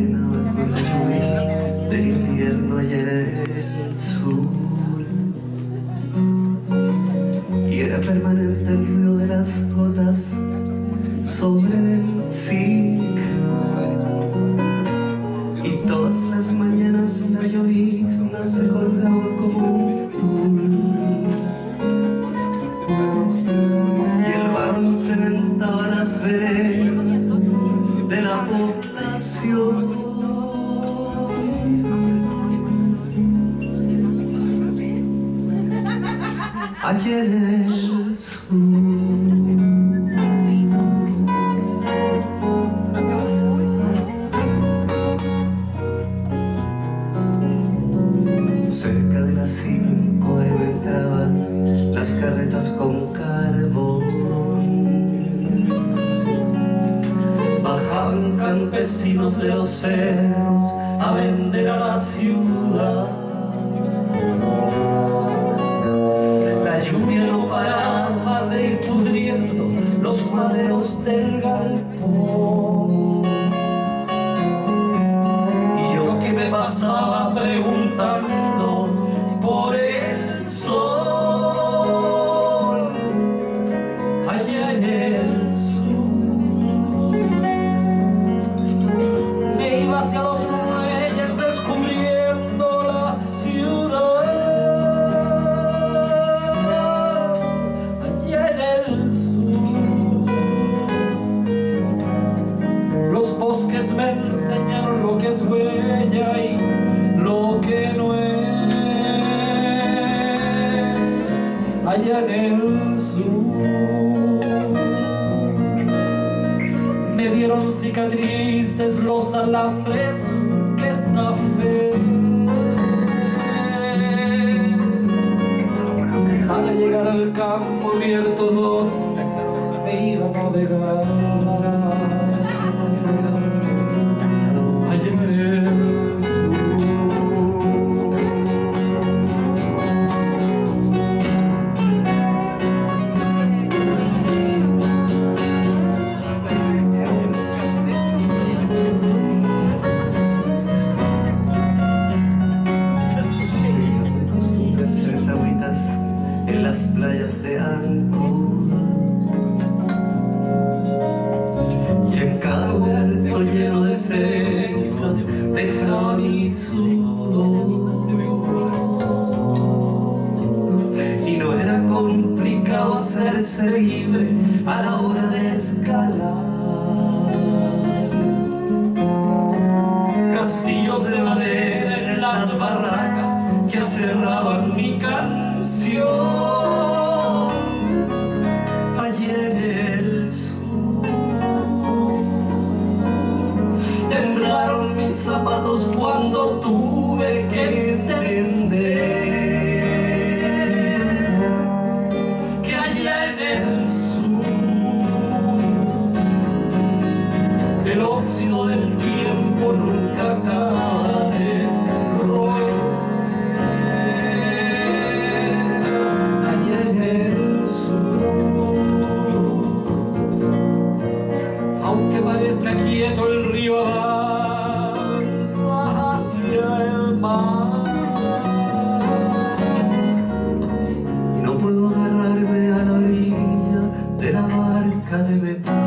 llenaba con la lluvia del invierno allá en el sur. Y era permanente el ruido de las gotas sobre el zinc. Y todas las mañanas la llovizna se colgaba como un tul. Y el barro cementaba las veredas de la población. Allá en el sur. Cerca de las 5 entraban las carretas con carbón. Bajaban campesinos de los cerros a vender a la ciudad. La lluvia no paraba de ir pudriendo los maderos del galpón. Y yo que me pasaba preguntando por el sol, allá en el sur. Me iba hacia los reyes descubriendo la ciudad, allá en el sur. Los bosques me enseñaron lo que es huella y lo que no es. Allá en el sur me dieron cicatrices los alambres de esta fe para llegar al campo abierto donde me iba a navegar. En las playas de Ancud y en cada huerto lleno de cerezas dejaba mi sudor. Y no era complicado hacerse libre a la hora de escalar castillos de madera en las barracas que aserraban mi canción. Zapatos cuando tuve que entender que allá en el sur el óxido del tiempo nunca acaba de roer. Allá en el sur, aunque parezca quieto el río abajo, y no puedo agarrarme a la orilla de la barca de metal.